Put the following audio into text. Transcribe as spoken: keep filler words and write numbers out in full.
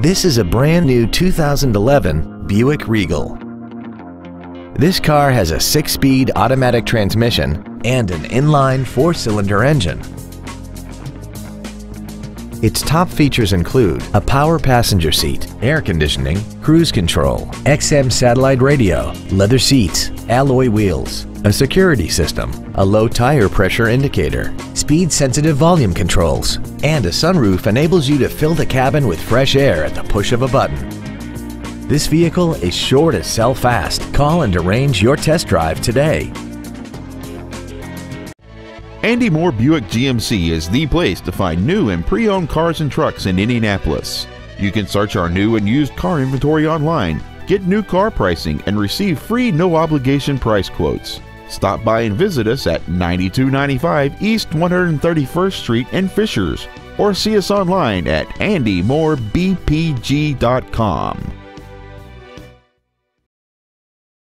This is a brand new two thousand eleven Buick Regal. This car has a six-speed automatic transmission and an inline four-cylinder engine. Its top features include a power passenger seat, air conditioning, cruise control, X M satellite radio, leather seats, alloy wheels, a security system, a low tire pressure indicator, speed-sensitive volume controls, and a sunroof enables you to fill the cabin with fresh air at the push of a button. This vehicle is sure to sell fast. Call and arrange your test drive today. Andy Mohr Buick G M C is the place to find new and pre-owned cars and trucks in Indianapolis. You can search our new and used car inventory online, get new car pricing, and receive free no-obligation price quotes. Stop by and visit us at ninety-two ninety-five East one hundred thirty-first Street in Fishers, or see us online at andy mohr b p g dot com.